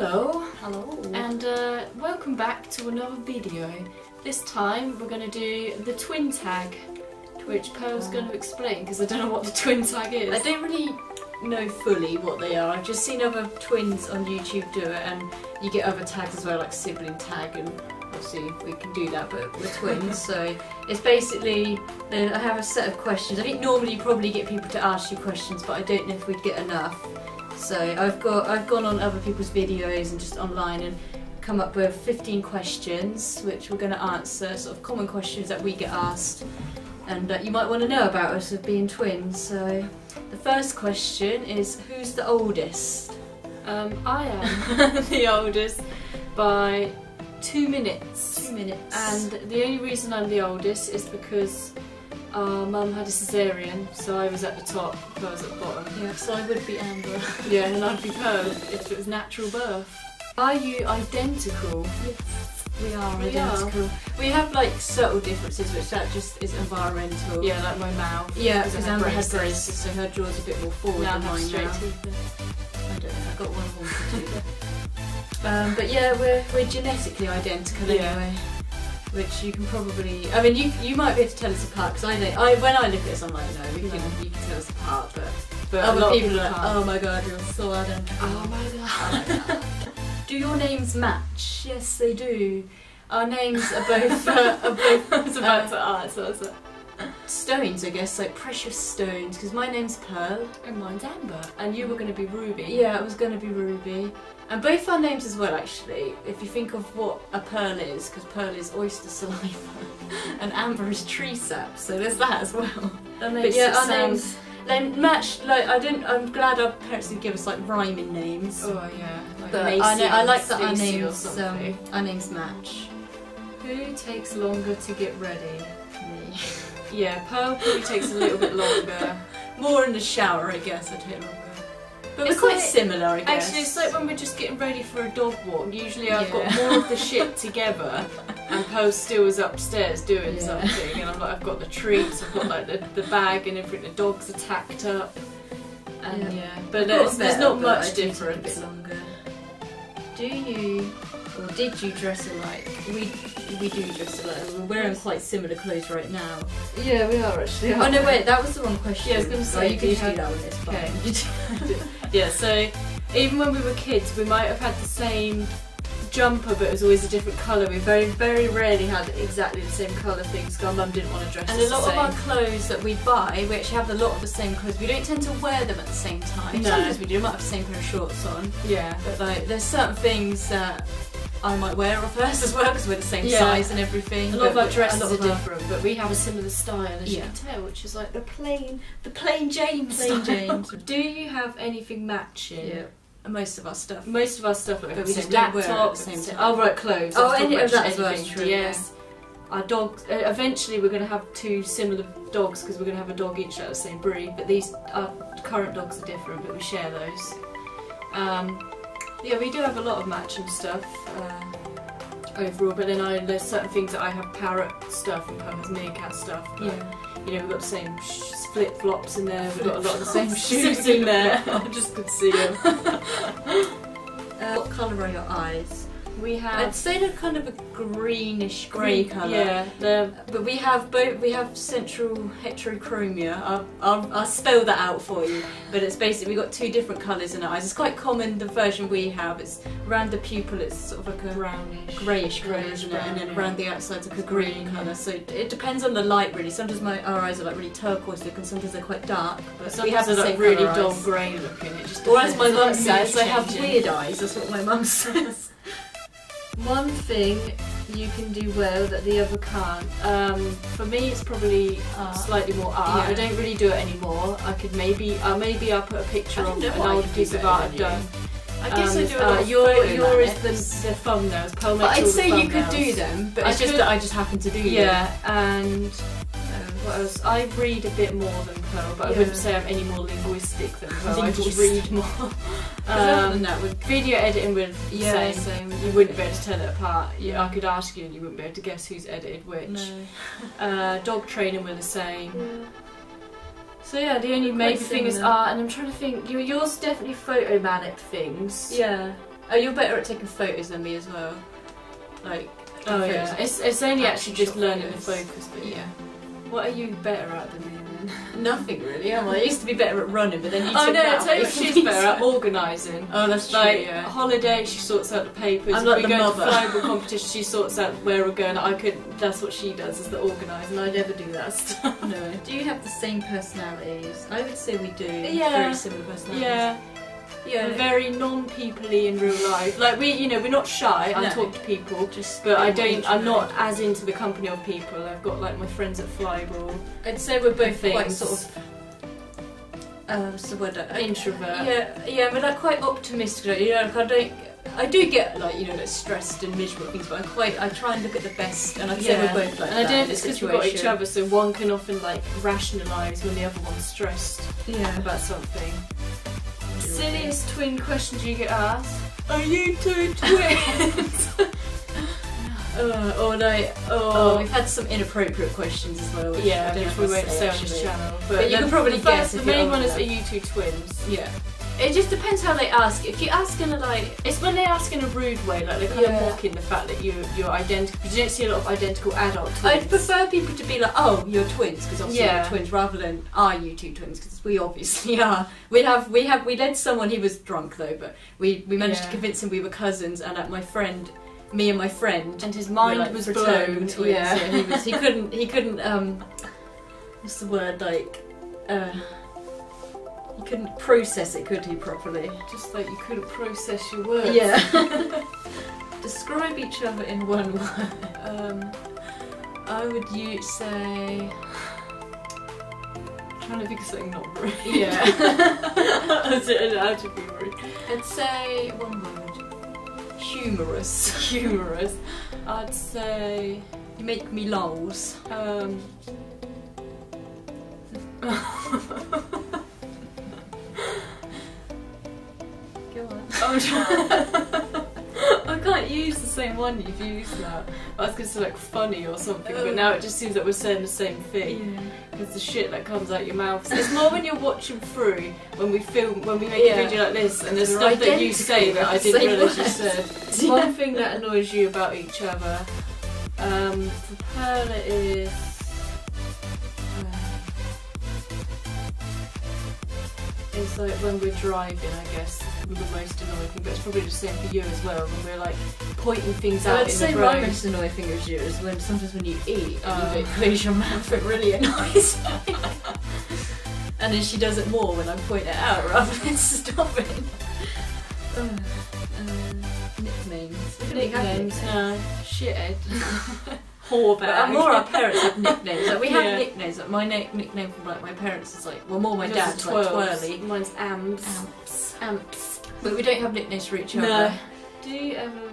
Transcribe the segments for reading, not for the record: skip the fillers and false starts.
Hello. Hello. And welcome back to another video. This time we're going to do the twin tag, which Pearl's going to explain because I don't know what the twin tag is. I don't really know fully what they are. I've just seen other twins on YouTube do it, and you get other tags as well, like sibling tag, and obviously we can do that, but we're twins. So it's basically, I have a set of questions. I think normally you probably get people to ask you questions, but I don't know if we'd get enough. So I've gone on other people's videos and just online and come up with 15 questions which we're going to answer, sort of common questions that we get asked and that you might want to know about us of being twins. So the first question is, who's the oldest? I am the oldest by 2 minutes. 2 minutes. And the only reason I'm the oldest is because our mum had a caesarean, so I was at the top, I was at the bottom. Yeah, so I would be Amber. Yeah, and I'd be Pearl if it was natural birth. Are you identical? Yes. We are identical. We have like subtle differences, which that just is environmental. Yeah, like my mouth. Yeah, because Amber has braces, so her jaw's a bit more forward than mine straight now. I don't know, I got one more. But yeah, we're genetically identical anyway. Which you can probably, I mean, you might be able to tell us apart, because I know, when I look at this I'm like, no, you can tell us apart, but other people are like, oh my god, you're so identical. Oh my god. Do your names match? Yes, they do. Our names are both, I was about to ask, stones, I guess, like precious stones, because my name's Pearl and mine's Amber, and you were going to be Ruby. Yeah, I was going to be Ruby, and both our names as well, actually, if you think of what a pearl is, because pearl is oyster saliva and Amber is tree sap, so there's that as well. But yeah, our names then matched. Like, I'm glad our parents didn't give us like rhyming names. Oh yeah, like but Macy, I like that our names match. Who takes longer to get ready? Me. Yeah, Pearl probably takes a little bit longer. More in the shower, I guess, I don't remember. But it's we're quite similar, I guess. Actually, it's like when we're just getting ready for a dog walk. Usually I've got more of the shit together, and Pearl still is upstairs doing something, and I'm like, I've got the treats, I've got like the bag and everything, the dogs are tacked up. And yeah. But there's not much difference. A bit longer. Do you, or did you dress alike? We do dress alike. We're wearing quite similar clothes right now. Yeah, we are actually. Oh no, wait, that was the wrong question. Yeah, I was going to say, you can do that with this. Okay. Yeah, so even when we were kids, we might have had the same jumper, but it was always a different colour. We very rarely had exactly the same colour things, because our mum didn't want to dress the same. And a lot of our clothes that we buy, we actually have a lot of the same clothes. We don't tend to wear them at the same time. No. Sometimes we do. We might have the same pair of shorts on. Yeah. But like, there's certain things that I might wear off hers as well, because we're the same size and everything. A lot of our dresses are different, but we have a similar style, as you can tell, which is like the plain Jane style. Do you have anything matching? Yeah. Most of our stuff. Most of our stuff, like we just laptops. Wear the same clothes. Oh, any of that as well. True. Yes. Our dogs. Eventually, we're going to have two similar dogs, because we're going to have a dog each out of the same breed. But these, our current dogs are different, but we share those. Yeah, we do have a lot of matching stuff overall, but then there's certain things that I have parrot stuff and Pearl has meerkat stuff. But, you know, we've got the same flip-flops in there, we've got a lot of the same shoes in there. I just could see them. What colour are your eyes? We have, I'd say they're kind of a greenish grey colour. Yeah, but we have central heterochromia. I'll spell that out for you. But it's basically we've got two different colours in our eyes. It's quite common. The version we have, it's around the pupil, it's sort of like a brownish, greyish grey, isn't it? And then around the outside's like a green colour. So it depends on the light, really. Sometimes our eyes are like really turquoise looking. Sometimes they're quite dark. But sometimes we have like really dull grey looking. It just, or as my mum says, I have weird eyes. That's what my mum says. One thing you can do well that the other can't. For me, it's probably slightly more art. Yeah. I don't really do it anymore. I could maybe I'll put a picture of an old piece of art I've done. I guess I do a lot. Yours is the thumbnails. Pearl makes all the thumbnails. But I'd say you could do them, but it's just that I just happen to do them. Yeah, and what else? I read a bit more than Pearl, but I wouldn't say I'm any more linguistic than Pearl. I just read more. Other than that, with video editing, would same. You wouldn't be able to tell it apart. Yeah, I could ask you, and you wouldn't be able to guess who's edited which. No. Dog training, we're the same. Yeah. So yeah, the only maybe thing is art, and I'm trying to think. Yours definitely photomatic things. Yeah. Oh, you're better at taking photos than me as well. Like, oh yeah, it's only actually just learning the focus bit. Yeah. What are you better at than me then? Nothing really. Am I? I used to be better at running, but then you. Oh no, totally. She's better at organising. Oh, that's like, true. Yeah. Holiday, she sorts out the papers. I'm like the mother. We go to flyball competition, she sorts out where we're going. I could. That's what she does, is the organising. I never do that stuff. No. Do you have the same personalities? I would say we do. Yeah. Very similar personalities. Yeah. Yeah, we're very non-people-y in real life. Like we, you know, we're not shy. I talk to people, just but I don't. I'm not as into the company of people. I've got like my friends at flyball. I'd say we're both quite sort of. Introvert. Yeah, yeah, but I'm quite optimistic. You know, like I do get like, you know, like stressed and miserable things, but I try and look at the best, and I'd say we're both like that. And I don't know if it's because we've got each other, so one can often like rationalise when the other one's stressed about something. Silliest twin questions you get asked. Are you two twins? Oh, we've had some inappropriate questions as well. Yeah, which we won't say on this channel. But you can probably guess. The main one is, are you two twins? Yeah. It just depends how they ask. If you ask in a like, it's when they ask in a rude way, like they're kind of mocking the fact that you're identical. You don't see a lot of identical adult twins. I'd prefer people to be like, oh, you're twins, because obviously you're twins, rather than are you two twins, because we obviously are. We led someone. He was drunk though, but we managed to convince him we were cousins, and at my friend. Me and my friend, and his mind was blown. Twins. Yeah, he couldn't. What's the word like? He couldn't process it, could he? Properly. Just like you couldn't process your words. Yeah. Describe each other in one word. I would say. I'm trying to think of something not rude. Yeah. I should be rude. I'd say one word. Humorous. Humorous. I'd say you make me lols. Go on. I can't use the same one you've used now. I was gonna say like funny or something, but now it just seems like we're saying the same thing. Yeah. Because the shit that comes out your mouth. So it's more when you're watching through, when we film, when we make a video like this, and there's stuff that you say that I didn't realise you said. One thing that annoys you about each other. For Perla is. It's like when we're driving, I guess, we're the most annoying thing, but it's probably the same for you as well, when we're like pointing things out in the road. I'd say my most annoying thing as you is when sometimes when you eat and you close your mouth, it really annoys me. And then she does it more when I point it out rather than stopping. Nicknames. Nicknames, no. Shithead. Whore bag. But more our parents have nicknames. Like we have nicknames. Like my nickname from like my parents is like, well, more my dad's like Twirly. Mine's Amps. But we don't have nicknames for each other. No. Do you ever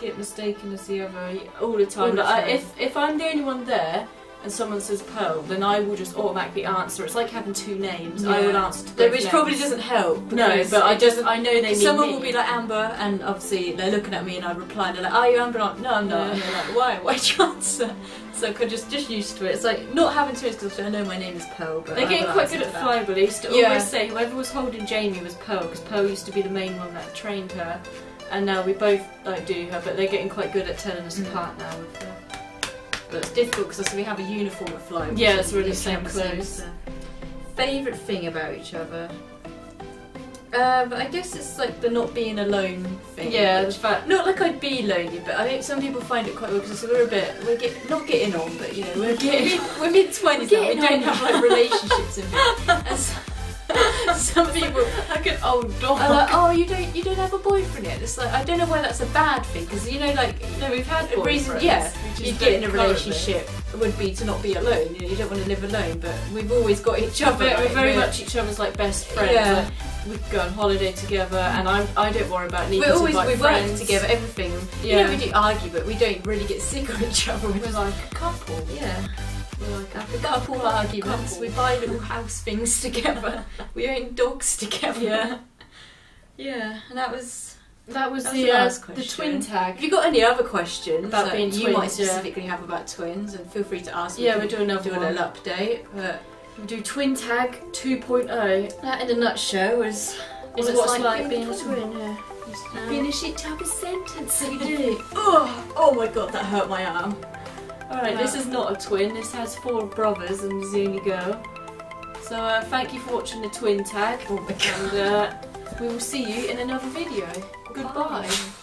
get mistaken as the other? All the time. All the time. If I'm the only one there and someone says Pearl, then I will just automatically answer. It's like having two names. I will answer to both names. Which probably doesn't help. No, but I know they mean someone will be like Amber, and obviously they're looking at me and I reply and they're like, are you Amber? Like, no, I'm not. And they're like, why? Why'd you answer? So I'm just used to it. It's like not having to, because I know my name is Pearl, but they're getting quite good at flyball. They used to always say whoever was holding Jamie was Pearl, because Pearl used to be the main one that trained her, and now we both like do her, but they're getting quite good at telling us apart now with her. But it's difficult because we have a uniform at flyball. Yeah, it's really the same clothes. Favourite thing about each other? But I guess it's like the not being alone thing. Yeah, the fact. Not like I'd be lonely, but I think some people find it quite weird because we're a bit, not getting on, but you know, we're mid-20s now, we don't have like relationships in it. Some people like an old dog are like, oh, you don't have a boyfriend yet. It's like, I don't know why that's a bad thing, because you know, like, you know, we've had a reason. Yeah, you get in a relationship would be to not be alone. You know, you don't want to live alone, but we've always got each other. We're very much each other's like best friends. Yeah. Like, we go on holiday together, and I don't worry about needing to like friends. We work together, everything. Yeah. You know, we do argue, but we don't really get sick of each other. We're like a couple. Yeah. Like after couple arguments, we buy little house things together. We own dogs together. Yeah, yeah. And that was the twin tag. Have you got any other questions about being twins? You might specifically have about twins, and feel free to ask. Yeah, we'll do another little update. But we'll do twin tag 2.0. That, in a nutshell, is what it's like being a twin. Yeah. Finish it to have a sentence, so you do. Oh my god, that hurt my arm. Alright, this is not a twin, this has four brothers and Zuni girl. So thank you for watching the twin tag. Oh my god. And we will see you in another video. Goodbye.